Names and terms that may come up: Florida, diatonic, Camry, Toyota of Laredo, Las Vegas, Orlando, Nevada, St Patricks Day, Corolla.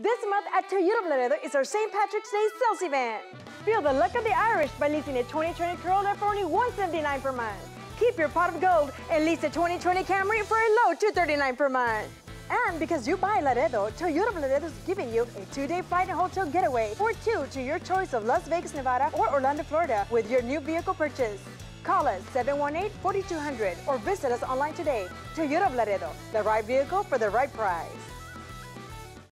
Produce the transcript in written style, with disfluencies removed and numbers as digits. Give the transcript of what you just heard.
This month at Toyota of Laredo is our St. Patrick's Day sales event. Feel the luck of the Irish by leasing a 2020 Corolla for only $179 per month. Keep your pot of gold and lease a 2020 Camry for a low $239 per month. And because you buy Laredo, Toyota of Laredo is giving you a 2-day flight and hotel getaway for two to your choice of Las Vegas, Nevada or Orlando, Florida with your new vehicle purchase. Call us 718-4200 or visit us online today. Toyota of Laredo, the right vehicle for the right price.